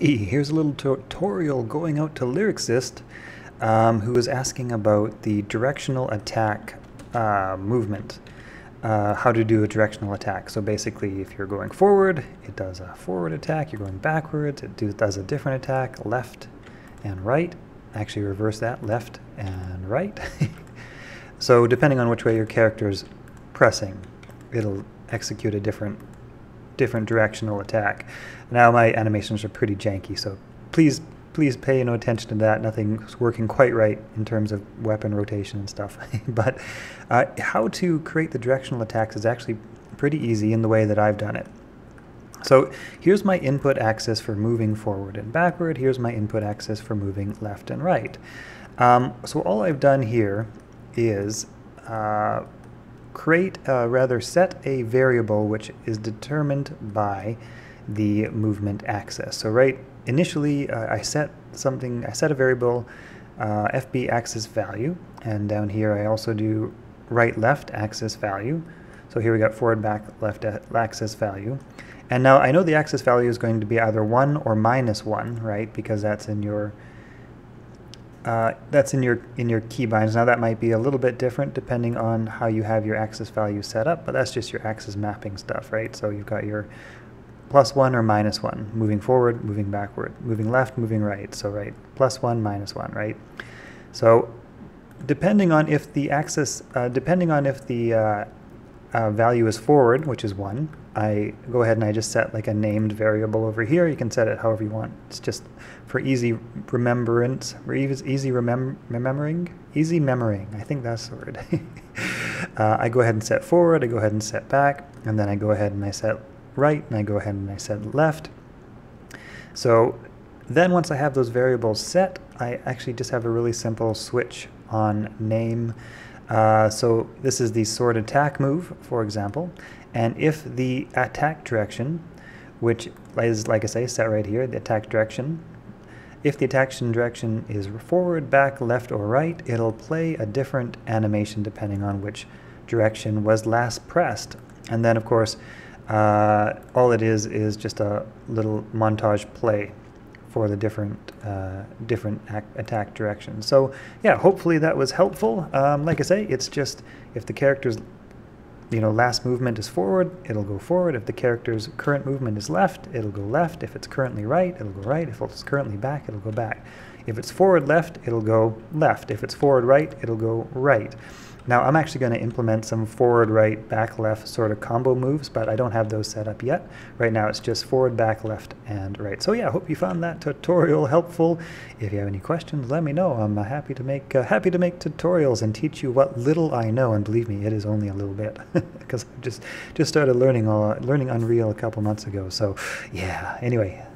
Hey, here's a little tutorial going out to Lyricist, who is asking about the directional attack movement, how to do a directional attack. So basically, if you're going forward, it does a forward attack. You're going backwards, it does a different attack, left and right. Actually, reverse that, left and right. So depending on which way your character's pressing, it'll execute a different directional attack. Now my animations are pretty janky, so please pay no attention to that. Nothing's working quite right in terms of weapon rotation and stuff. But how to create the directional attacks is actually pretty easy in the way that I've done it. So here's my input axis for moving forward and backward. Here's my input axis for moving left and right. So all I've done here is set a variable which is determined by the movement axis. So initially I set a variable FB axis value, and down here I also do right left axis value. So here we got forward back left axis value, and now I know the axis value is going to be either 1 or -1, right? Because that's in your in your keybinds. Now that might be a little bit different depending on how you have your axis value set up, but that's just your axis mapping stuff, right? So you've got your +1 or -1, moving forward, moving backward, moving left, moving right. So +1, -1, right? So depending on if the axis, value is forward, which is 1, I go ahead and I just set like a named variable over here. You can set it however you want. It's just for easy remembrance, or easy remembering, easy memorying. I think that's the word. I go ahead and set forward, I go ahead and set back, and then I go ahead and I set right, and I go ahead and I set left. So then once I have those variables set, I actually just have a really simple switch on name. So this is the sword attack move, for example, and if the attack direction, which is, like I say, set right here, the attack direction, if the attack direction is forward, back, left, or right, it'll play a different animation depending on which direction was last pressed. And then, of course, all it is just a little montage play for the different attack directions. So yeah, hopefully that was helpful. Like I say, it's just if the character's last movement is forward, it'll go forward. If the character's current movement is left, it'll go left. If it's currently right, it'll go right. If it's currently back, it'll go back. If it's forward left, it'll go left. If it's forward right, it'll go right. Now I'm actually going to implement some forward right, back left sort of combo moves, but I don't have those set up yet. Right now it's just forward, back, left, and right. So yeah, I hope you found that tutorial helpful. If you have any questions, let me know. I'm happy to make tutorials and teach you what little I know, and believe me, it is only a little bit, because I just started learning Unreal a couple months ago. So yeah, anyway,